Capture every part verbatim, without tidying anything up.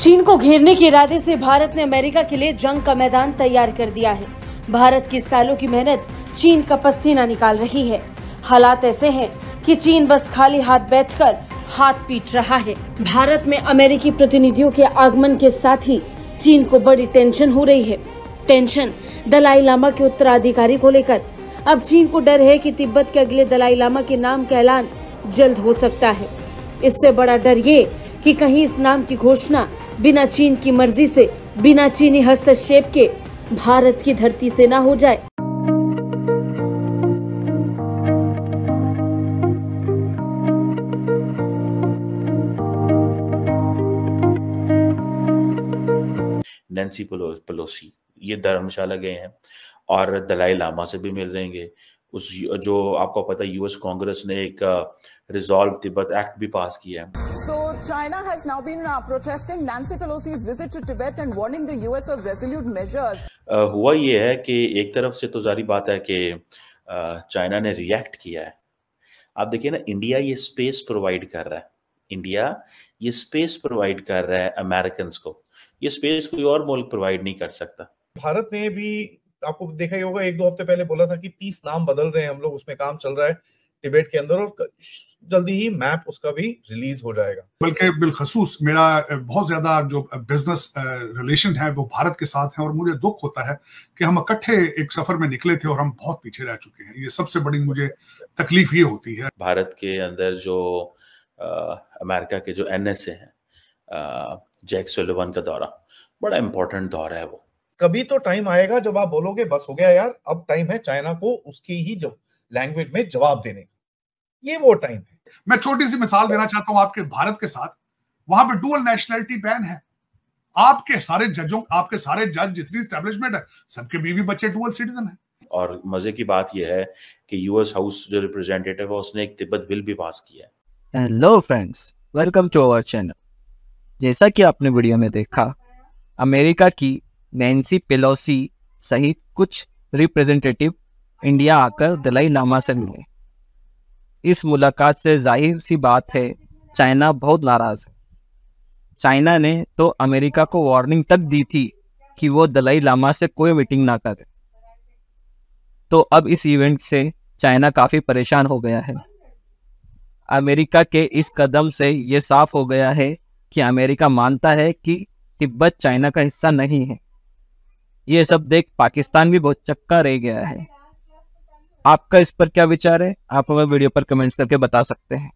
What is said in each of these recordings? चीन को घेरने के इरादे से भारत ने अमेरिका के लिए जंग का मैदान तैयार कर दिया है। भारत की सालों की मेहनत चीन का पसीना निकाल रही है। हालात ऐसे हैं कि चीन बस खाली हाथ बैठकर हाथ पीट रहा है। भारत में अमेरिकी प्रतिनिधियों के आगमन के साथ ही चीन को बड़ी टेंशन हो रही है। टेंशन दलाई लामा के उत्तराधिकारी को लेकर। अब चीन को डर है कि तिब्बत के अगले दलाई लामा के नाम का ऐलान जल्द हो सकता है। इससे बड़ा डर ये कि कहीं इस नाम की घोषणा बिना चीन की मर्जी से, बिना चीनी हस्तक्षेप के भारत की धरती से ना हो जाए। नैन्सी पेलोसी ये धर्मशाला गए हैं और दलाई लामा से भी मिल रहेंगे। उस जो आपको पता है यूएस कांग्रेस ने एक रिजॉल्व तिब्बत एक्ट भी पास किया है। So China has now been protesting Nancy Pelosi's visit to Tibet and warning the U S of resolute measures. हुआ ये है कि एक तरफ से तो जारी बात है कि चाइना ने रिएक्ट किया है। आप देखिए ना, इंडिया ये स्पेस प्रोवाइड कर रहा है, इंडिया ये स्पेस प्रोवाइड कर रहा है अमेरिकन को। ये स्पेस कोई और मुल्क प्रोवाइड नहीं कर सकता। भारत ने भी आपको देखा ही होगा, एक दो हफ्ते पहले बोला था कि तीस नाम बदल रहे हैं हम लोग, उसमें काम चल रहा है तिब्बत के अंदर और जल्दी ही मैप उसका भी रिलीज हो जाएगा। बल्कि बिलखसूस मेरा बहुत ज्यादा जो बिजनेस रिलेशन है वो भारत के साथ है और मुझे दुख होता है कि हम इकट्ठे एक सफर में निकले थे और हम बहुत पीछे रह चुके हैं। ये सबसे बड़ी मुझे तकलीफ ये होती है। भारत के अंदर जो अमेरिका के जो एन एस ए है, जैक सुलिवन का दौरा बड़ा इम्पोर्टेंट दौरा है। वो कभी तो टाइम आएगा जब आप बोलोगे बस हो गया यार, अब टाइम है चाइना को उसकी ही लैंग्वेज में जवाब देने का। ये वो टाइम है। मैं छोटी सी मिसाल देना चाहता हूं आपके भारत के साथ। वहां पे डुअल नेशनैलिटी बैन है। आपके सारे जजों, आपके सारे जज जितनी एस्टैब्लिशमेंट है, सबके बीवी बच्चे डुअल सिटीजन है। और मजे की बात यह है कि यूएस हाउस जो रिप्रेजेंटेटिव है उसने एक तिब्बत बिल भी पास किया है। Hello friends, welcome to our channel. जैसा कि आपने वीडियो में देखा, अमेरिका की नैन्सी पेलोसी सहित कुछ रिप्रेजेंटेटिव इंडिया आकर दलाई लामा से मिले। इस मुलाकात से जाहिर सी बात है चाइना बहुत नाराज़ है। चाइना ने तो अमेरिका को वार्निंग तक दी थी कि वो दलाई लामा से कोई मीटिंग ना करे। तो अब इस इवेंट से चाइना काफ़ी परेशान हो गया है। अमेरिका के इस कदम से ये साफ हो गया है कि अमेरिका मानता है कि तिब्बत चाइना का हिस्सा नहीं है। ये सब देख पाकिस्तान भी बहुत चक्का रह गया है। आपका इस पर क्या विचार है? आप हमें वीडियो पर कमेंट्स करके बता सकते हैं।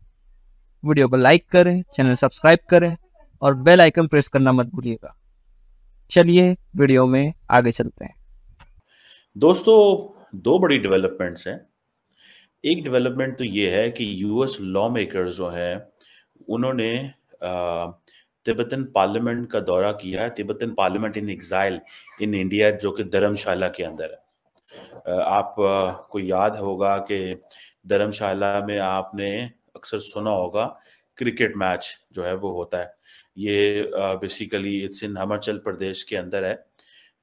वीडियो को लाइक करें, चैनल सब्सक्राइब करें और बेल आइकन प्रेस करना मत भूलिएगा। चलिए वीडियो में आगे चलते हैं। दोस्तों, दो बड़ी डेवलपमेंट्स हैं। एक डेवलपमेंट तो ये है कि यूएस लॉ मेकर्स जो हैं उन्होंने तिब्बतन पार्लियामेंट का दौरा किया है। Tibetan parliament in exile in India जो कि धर्मशाला के अंदर है। आपको याद होगा कि धर्मशाला में आपने अक्सर सुना होगा क्रिकेट मैच जो है वो होता है। ये basically it's in Himachal Pradesh के अंदर है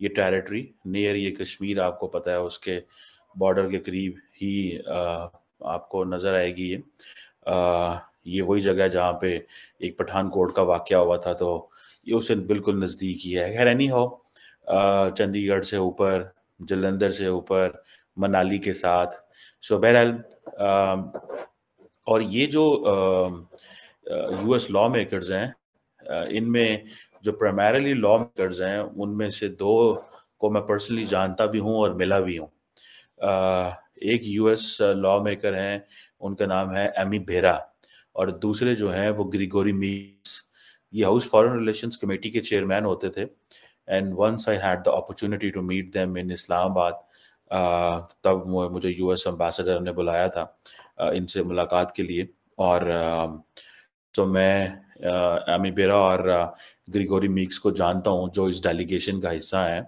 ये टेरिटरी, नियर ये कश्मीर आपको पता है उसके बॉर्डर के करीब ही आपको नज़र आएगी। ये ये वही जगह है जहाँ पे एक पठानकोट का वाकया हुआ था, तो ये उससे बिल्कुल नज़दीक ही है। खैर एनी हो, चंडीगढ़ से ऊपर, जलंधर से ऊपर, मनाली के साथ, सो बहरहाल। और ये जो यूएस लॉ मेकर्स हैं, इनमें जो प्राइमरली लॉ मेकर्स हैं उनमें से दो को मैं पर्सनली जानता भी हूँ और मिला भी हूँ। एक यूएस लॉ मेकर हैं, उनका नाम है एमी बेरा, और दूसरे जो हैं वो ग्रेगोरी मीक्स। ये हाउस फॉरेन रिलेशंस कमेटी के चेयरमैन होते थे। And once I had the opportunity to meet them in Islamabad, uh, तब मुझे U S एम्बेसडर ने बुलाया था uh, इनसे मुलाकात के लिए। और uh, तो मैं एमी बेरा और uh, ग्रेगोरी मीक्स को जानता हूँ जो इस डेलीगेशन का हिस्सा हैं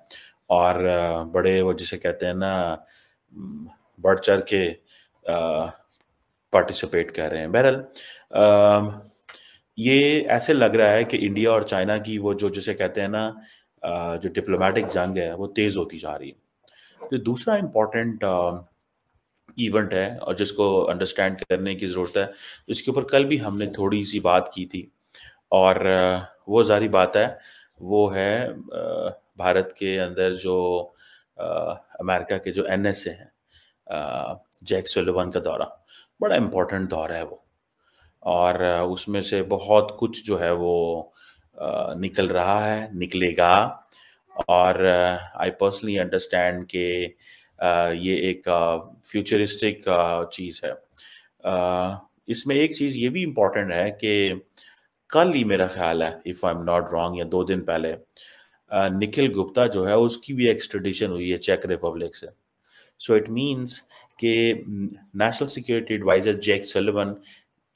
और uh, बड़े वो जिसे कहते हैं ना बढ़ चढ़ के पार्टिसिपेट uh, कर रहे हैं। बहरहाल uh, ये ऐसे लग रहा है कि इंडिया और चाइना की वो जो जिसे कहते हैं ना जो डिप्लोमेटिक जंग है वो तेज़ होती जा रही है। तो दूसरा इम्पॉर्टेंट इवेंट है और जिसको अंडरस्टैंड करने की ज़रूरत है, इसके ऊपर कल भी हमने थोड़ी सी बात की थी और वो जारी बात है, वो है भारत के अंदर जो अमेरिका के जो एन एस ए हैं, जैक सुलिवन का दौरा, बड़ा इम्पोर्टेंट दौरा है वो, और उसमें से बहुत कुछ जो है वो निकल रहा है, निकलेगा। और आई पर्सनली अंडरस्टैंड कि ये एक फ्यूचरिस्टिक चीज़ है। इसमें एक चीज़ ये भी इम्पोर्टेंट है कि कल ही मेरा ख्याल है, if I am not wrong, या दो दिन पहले निखिल गुप्ता जो है उसकी भी एक्स्ट्रेडिशन हुई है चेक रिपब्लिक से। सो इट मीन्स कि national security advisor Jake Sullivan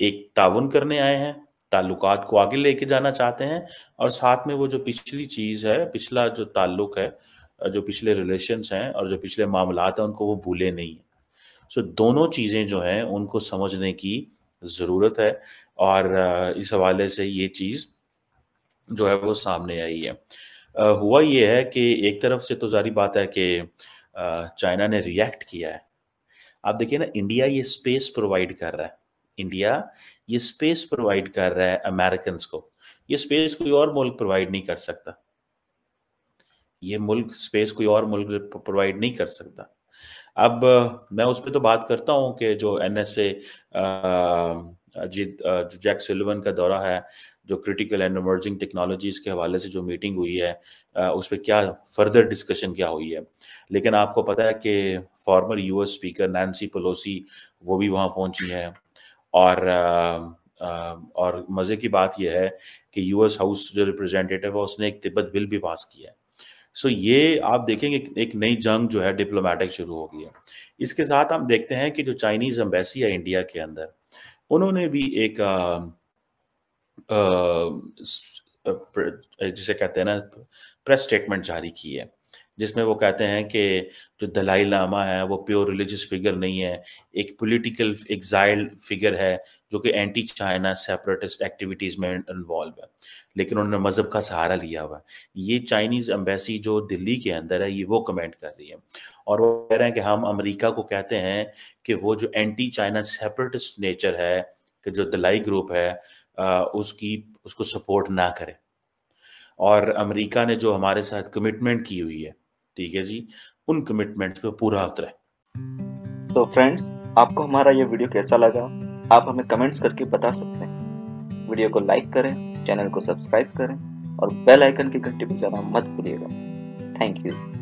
एक ताउन करने आए हैं, ताल्लुकात को आगे लेके जाना चाहते हैं, और साथ में वो जो पिछली चीज़ है, पिछला जो ताल्लुक है, जो पिछले रिलेशंस हैं और जो पिछले मामलात हैं, उनको वो भूले नहीं है। सो दोनों चीज़ें जो हैं उनको समझने की ज़रूरत है, और इस हवाले से ये चीज़ जो है वो सामने आई है। आ, हुआ ये है कि एक तरफ से तो जारी बात है कि चाइना ने रिएक्ट किया है। आप देखिए ना, इंडिया ये स्पेस प्रोवाइड कर रहा है, इंडिया ये स्पेस प्रोवाइड कर रहा है अमेरिकन को, ये स्पेस कोई और मुल्क प्रोवाइड नहीं कर सकता, ये मुल्क स्पेस कोई और मुल्क प्रोवाइड नहीं कर सकता। अब मैं उस पर तो बात करता हूँ कि जो एन एस ए जो जैक सुलिवन का दौरा है, जो क्रिटिकल एंड इमर्जिंग टेक्नोलॉजीज के हवाले से जो मीटिंग हुई है, उस पर क्या फर्दर डिस्कशन क्या हुई है। लेकिन आपको पता है कि former U S speaker Nancy Pelosi वो भी वहाँ पहुँची हैं, और और मज़े की बात यह है कि यू एस हाउस जो रिप्रेजेंटेटिव है उसने एक तिब्बत बिल भी पास किया है। सो ये आप देखेंगे एक नई जंग जो है डिप्लोमेटिक शुरू हो गई है। इसके साथ हम देखते हैं कि जो चाइनीज़ एम्बेसी है इंडिया के अंदर, उन्होंने भी एक आ, आ, जिसे कहते हैं ना प्रेस स्टेटमेंट जारी की है, जिसमें वो कहते हैं कि जो दलाई लामा है वो प्योर रिलीजियस फिगर नहीं है, एक पॉलिटिकल एग्जाइल फिगर है जो कि एंटी चाइना सेपरेटिस्ट एक्टिविटीज़ में इन्वॉल्व है, लेकिन उन्होंने मज़हब का सहारा लिया हुआ है। ये चाइनीज़ एम्बेसी जो दिल्ली के अंदर है ये वो कमेंट कर रही है, और वो कह रहे हैं कि हम अमेरिका को कहते हैं कि वो जो एंटी चाइना सेपरेटिस्ट नेचर है कि जो दलाई ग्रुप है उसकी उसको सपोर्ट ना करें, और अमेरिका ने जो हमारे साथ कमिटमेंट की हुई है, ठीक है जी, उन कमिटमेंट पे पूरा उतरे। तो फ्रेंड्स, आपको हमारा ये वीडियो कैसा लगा आप हमें कमेंट्स करके बता सकते हैं। वीडियो को लाइक करें, चैनल को सब्सक्राइब करें और बेल आइकन की घंटी बजाना मत भूलिएगा। Thank you.